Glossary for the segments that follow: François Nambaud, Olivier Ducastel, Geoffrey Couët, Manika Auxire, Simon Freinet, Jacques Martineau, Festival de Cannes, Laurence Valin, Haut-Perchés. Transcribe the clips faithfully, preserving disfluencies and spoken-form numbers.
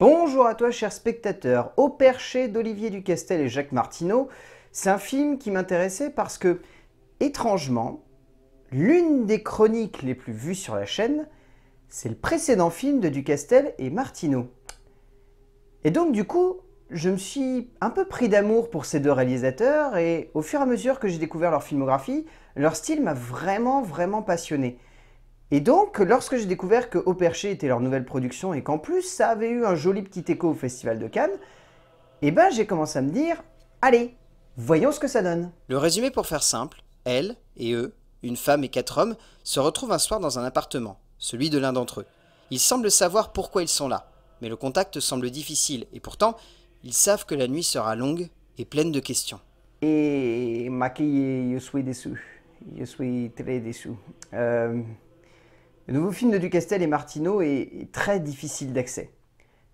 Bonjour à toi, chers spectateurs. Haut-Perchés d'Olivier Ducastel et Jacques Martineau, c'est un film qui m'intéressait parce que, étrangement, l'une des chroniques les plus vues sur la chaîne, c'est le précédent film de Ducastel et Martineau. Et donc, du coup, je me suis un peu pris d'amour pour ces deux réalisateurs et au fur et à mesure que j'ai découvert leur filmographie, leur style m'a vraiment, vraiment passionné. Et donc, lorsque j'ai découvert que Haut-Perchés était leur nouvelle production et qu'en plus, ça avait eu un joli petit écho au Festival de Cannes, eh ben, j'ai commencé à me dire « Allez, voyons ce que ça donne !» Le résumé pour faire simple, elle et eux, une femme et quatre hommes, se retrouvent un soir dans un appartement, celui de l'un d'entre eux. Ils semblent savoir pourquoi ils sont là, mais le contact semble difficile et pourtant, ils savent que la nuit sera longue et pleine de questions. Et maquillée, je suis déçu. Je suis très déçu. Euh... Le nouveau film de Ducastel et Martineau est très difficile d'accès.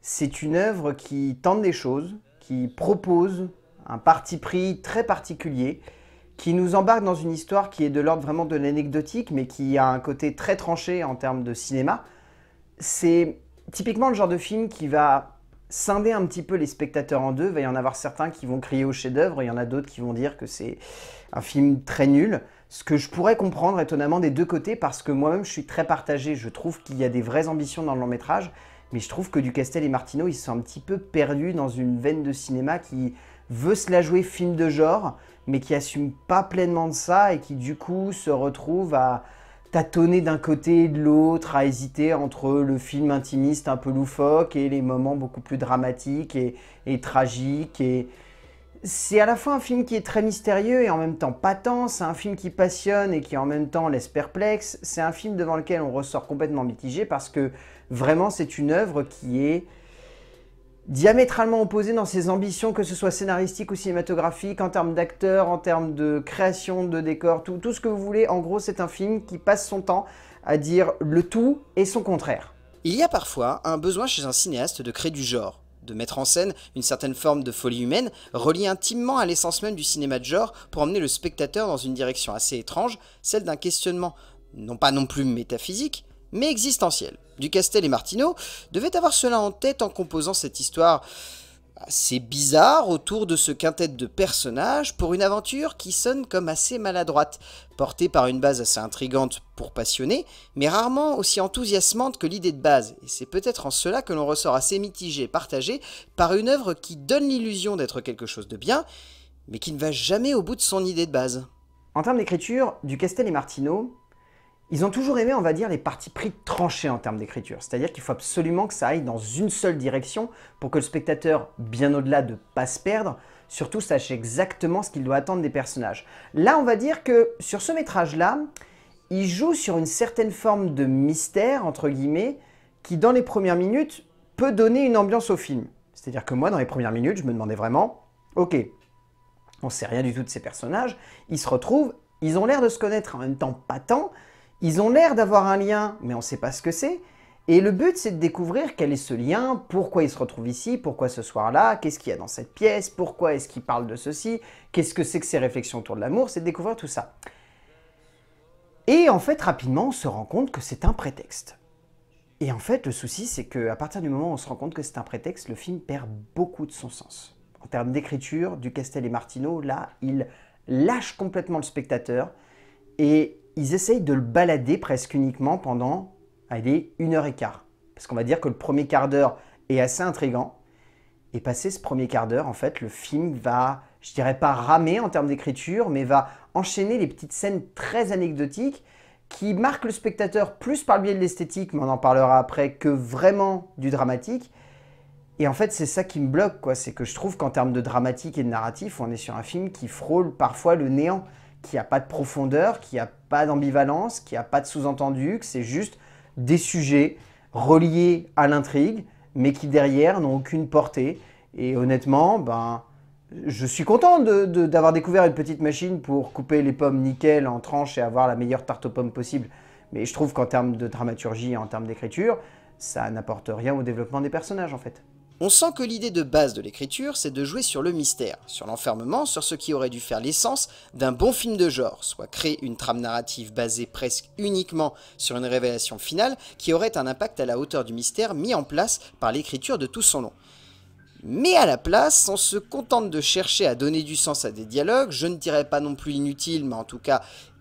C'est une œuvre qui tente des choses, qui propose un parti pris très particulier, qui nous embarque dans une histoire qui est de l'ordre vraiment de l'anecdotique, mais qui a un côté très tranché en termes de cinéma. C'est typiquement le genre de film qui va scinder un petit peu les spectateurs en deux. Il va y en avoir certains qui vont crier au chef-d'œuvre, il y en a d'autres qui vont dire que c'est un film très nul. Ce que je pourrais comprendre étonnamment des deux côtés, parce que moi-même je suis très partagé, je trouve qu'il y a des vraies ambitions dans le long métrage, mais je trouve que Ducastel et Martineau, ils sont un petit peu perdus dans une veine de cinéma qui veut se la jouer film de genre, mais qui n'assume pas pleinement de ça et qui du coup se retrouve à tâtonner d'un côté et de l'autre, à hésiter entre le film intimiste un peu loufoque et les moments beaucoup plus dramatiques et, et tragiques et... C'est à la fois un film qui est très mystérieux et en même temps pas tant, c'est un film qui passionne et qui en même temps laisse perplexe, c'est un film devant lequel on ressort complètement mitigé parce que vraiment c'est une œuvre qui est diamétralement opposée dans ses ambitions, que ce soit scénaristique ou cinématographique, en termes d'acteurs, en termes de création, de décors, tout, tout ce que vous voulez. En gros, c'est un film qui passe son temps à dire le tout et son contraire. Il y a parfois un besoin chez un cinéaste de créer du genre, de mettre en scène une certaine forme de folie humaine, reliée intimement à l'essence même du cinéma de genre pour emmener le spectateur dans une direction assez étrange, celle d'un questionnement, non pas non plus métaphysique, mais existentiel. Ducastel et Martineau devaient avoir cela en tête en composant cette histoire assez bizarre autour de ce quintet de personnages pour une aventure qui sonne comme assez maladroite, portée par une base assez intrigante pour passionner, mais rarement aussi enthousiasmante que l'idée de base, et c'est peut-être en cela que l'on ressort assez mitigé et partagé par une œuvre qui donne l'illusion d'être quelque chose de bien, mais qui ne va jamais au bout de son idée de base. En termes d'écriture, Ducastel et Martineau, ils ont toujours aimé, on va dire, les partis pris tranchés en termes d'écriture. C'est-à-dire qu'il faut absolument que ça aille dans une seule direction pour que le spectateur, bien au-delà de ne pas se perdre, surtout sache exactement ce qu'il doit attendre des personnages. Là, on va dire que sur ce métrage-là, il joue sur une certaine forme de mystère, entre guillemets, qui, dans les premières minutes, peut donner une ambiance au film. C'est-à-dire que moi, dans les premières minutes, je me demandais vraiment, ok, on ne sait rien du tout de ces personnages, ils se retrouvent, ils ont l'air de se connaître en même temps pas tant, ils ont l'air d'avoir un lien, mais on ne sait pas ce que c'est. Et le but, c'est de découvrir quel est ce lien, pourquoi ils se retrouvent ici, pourquoi ce soir-là, qu'est-ce qu'il y a dans cette pièce, pourquoi est-ce qu'ils parlent de ceci, qu'est-ce que c'est que ces réflexions autour de l'amour, c'est de découvrir tout ça. Et en fait, rapidement, on se rend compte que c'est un prétexte. Et en fait, le souci, c'est qu'à partir du moment où on se rend compte que c'est un prétexte, le film perd beaucoup de son sens. En termes d'écriture, Ducastel et Martineau, là, ils lâchent complètement le spectateur et... ils essayent de le balader presque uniquement pendant, allez, une heure et quart. Parce qu'on va dire que le premier quart d'heure est assez intrigant. Et passé ce premier quart d'heure, en fait, le film va, je dirais pas ramer en termes d'écriture, mais va enchaîner les petites scènes très anecdotiques qui marquent le spectateur plus par le biais de l'esthétique, mais on en parlera après, que vraiment du dramatique. Et en fait, c'est ça qui me bloque, quoi. C'est que je trouve qu'en termes de dramatique et de narratif, on est sur un film qui frôle parfois le néant, qui n'a pas de profondeur, qui n'a pas d'ambivalence, qui n'a pas de sous-entendu, que c'est juste des sujets reliés à l'intrigue, mais qui derrière n'ont aucune portée. Et honnêtement, ben, je suis content de, de, d'avoir découvert une petite machine pour couper les pommes nickel en tranches et avoir la meilleure tarte aux pommes possible. Mais je trouve qu'en termes de dramaturgie et en termes d'écriture, ça n'apporte rien au développement des personnages en fait. On sent que l'idée de base de l'écriture, c'est de jouer sur le mystère, sur l'enfermement, sur ce qui aurait dû faire l'essence d'un bon film de genre, soit créer une trame narrative basée presque uniquement sur une révélation finale qui aurait un impact à la hauteur du mystère mis en place par l'écriture de tout son long. Mais à la place, on se contente de chercher à donner du sens à des dialogues, je ne dirais pas non plus inutiles, mais en tout cas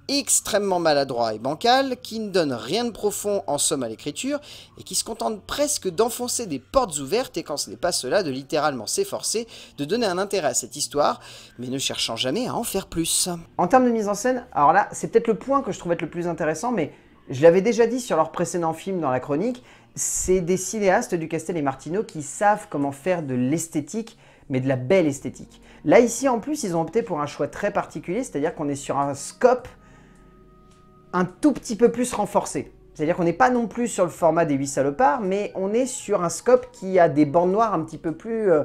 extrêmement maladroits et bancals, qui ne donnent rien de profond en somme à l'écriture, et qui se contentent presque d'enfoncer des portes ouvertes, et quand ce n'est pas cela, de littéralement s'efforcer de donner un intérêt à cette histoire, mais ne cherchant jamais à en faire plus. En termes de mise en scène, alors là, c'est peut-être le point que je trouve être le plus intéressant, mais je l'avais déjà dit sur leur précédent film dans la chronique, c'est des cinéastes du Castel et Martineau qui savent comment faire de l'esthétique, mais de la belle esthétique. Là, ici, en plus, ils ont opté pour un choix très particulier, c'est-à-dire qu'on est sur un scope un tout petit peu plus renforcé. C'est-à-dire qu'on n'est pas non plus sur le format des huit salopards, mais on est sur un scope qui a des bandes noires un petit peu plus euh,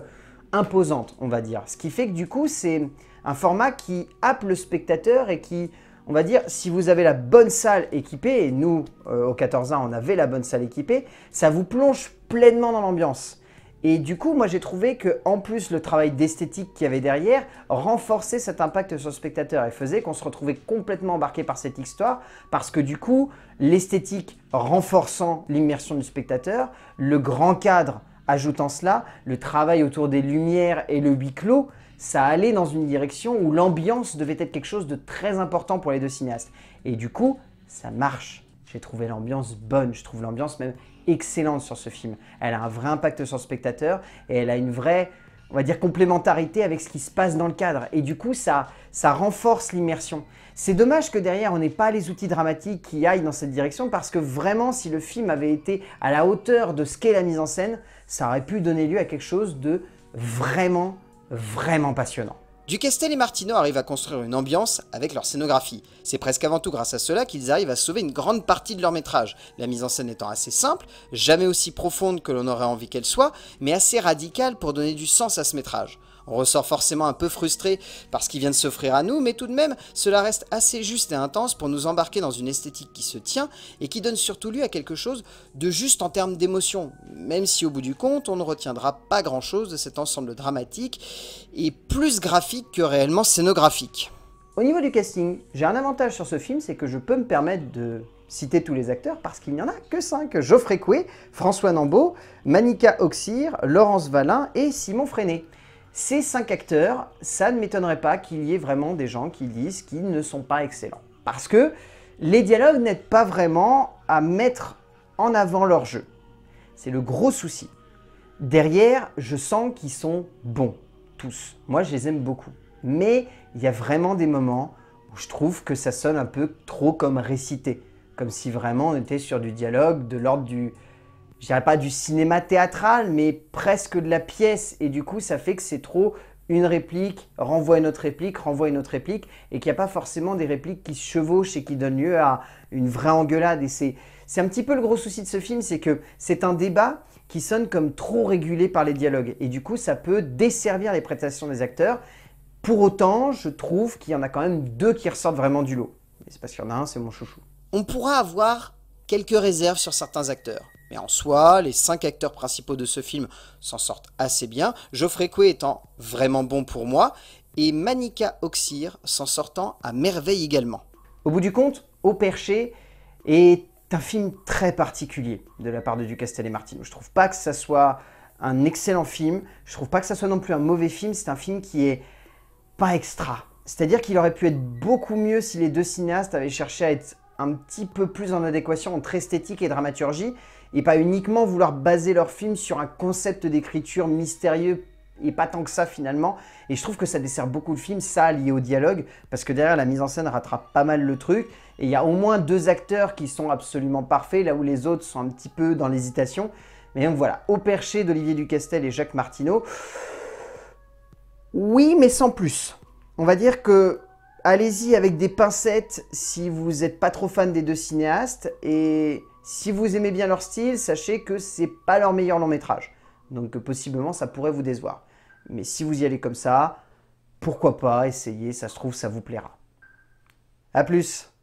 imposantes, on va dire. Ce qui fait que du coup, c'est un format qui happe le spectateur et qui... On va dire, si vous avez la bonne salle équipée, et nous, euh, au quatorze A, on avait la bonne salle équipée, ça vous plonge pleinement dans l'ambiance. Et du coup, moi, j'ai trouvé que, en plus, le travail d'esthétique qu'il y avait derrière renforçait cet impact sur le spectateur et faisait qu'on se retrouvait complètement embarqué par cette histoire parce que, du coup, l'esthétique renforçant l'immersion du spectateur, le grand cadre ajoutant cela, le travail autour des lumières et le huis clos, ça allait dans une direction où l'ambiance devait être quelque chose de très important pour les deux cinéastes. Et du coup, ça marche. J'ai trouvé l'ambiance bonne, je trouve l'ambiance même excellente sur ce film. Elle a un vrai impact sur le spectateur et elle a une vraie, on va dire, complémentarité avec ce qui se passe dans le cadre. Et du coup, ça, ça renforce l'immersion. C'est dommage que derrière, on n'ait pas les outils dramatiques qui aillent dans cette direction parce que vraiment, si le film avait été à la hauteur de ce qu'est la mise en scène, ça aurait pu donner lieu à quelque chose de vraiment... vraiment passionnant. Ducastel et Martineau arrivent à construire une ambiance avec leur scénographie. C'est presque avant tout grâce à cela qu'ils arrivent à sauver une grande partie de leur métrage, la mise en scène étant assez simple, jamais aussi profonde que l'on aurait envie qu'elle soit, mais assez radicale pour donner du sens à ce métrage. On ressort forcément un peu frustré parce qu'il vient de s'offrir à nous, mais tout de même, cela reste assez juste et intense pour nous embarquer dans une esthétique qui se tient et qui donne surtout lieu à quelque chose de juste en termes d'émotion, même si au bout du compte, on ne retiendra pas grand-chose de cet ensemble dramatique et plus graphique que réellement scénographique. Au niveau du casting, j'ai un avantage sur ce film, c'est que je peux me permettre de citer tous les acteurs parce qu'il n'y en a que cinq. Geoffrey Couët, François Nambaud, Manika Auxire, Laurence Valin et Simon Freinet. Ces cinq acteurs, ça ne m'étonnerait pas qu'il y ait vraiment des gens qui disent qu'ils ne sont pas excellents. Parce que les dialogues n'aident pas vraiment à mettre en avant leur jeu. C'est le gros souci. Derrière, je sens qu'ils sont bons, tous. Moi, je les aime beaucoup. Mais il y a vraiment des moments où je trouve que ça sonne un peu trop comme récité. Comme si vraiment on était sur du dialogue de l'ordre du... je dirais pas du cinéma théâtral, mais presque de la pièce. Et du coup, ça fait que c'est trop une réplique, renvoie une autre réplique, renvoie une autre réplique, et qu'il n'y a pas forcément des répliques qui se chevauchent et qui donnent lieu à une vraie engueulade. Et c'est un petit peu le gros souci de ce film, c'est que c'est un débat qui sonne comme trop régulé par les dialogues. Et du coup, ça peut desservir les prestations des acteurs. Pour autant, je trouve qu'il y en a quand même deux qui ressortent vraiment du lot. Mais c'est parce qu'il y en a un, c'est mon chouchou. On pourra avoir quelques réserves sur certains acteurs. Mais en soi, les cinq acteurs principaux de ce film s'en sortent assez bien, Geoffrey Couët étant vraiment bon pour moi, et Manika Auxire s'en sortant à merveille également. Au bout du compte, Haut-Perchés est un film très particulier de la part de Ducastel et Martineau. Je trouve pas que ça soit un excellent film, je trouve pas que ça soit non plus un mauvais film, c'est un film qui est pas extra. C'est-à-dire qu'il aurait pu être beaucoup mieux si les deux cinéastes avaient cherché à être un petit peu plus en adéquation entre esthétique et dramaturgie, et pas uniquement vouloir baser leur film sur un concept d'écriture mystérieux, et pas tant que ça finalement. Et je trouve que ça dessert beaucoup le film, ça lié au dialogue, parce que derrière la mise en scène rattrape pas mal le truc, et il y a au moins deux acteurs qui sont absolument parfaits, là où les autres sont un petit peu dans l'hésitation. Mais donc voilà, Haut-Perchés d'Olivier Ducastel et Jacques Martineau, oui mais sans plus. On va dire que allez-y avec des pincettes si vous n'êtes pas trop fan des deux cinéastes, et si vous aimez bien leur style, sachez que c'est pas leur meilleur long métrage, donc que possiblement ça pourrait vous décevoir. Mais si vous y allez comme ça, pourquoi pas essayer, ça se trouve ça vous plaira. A plus.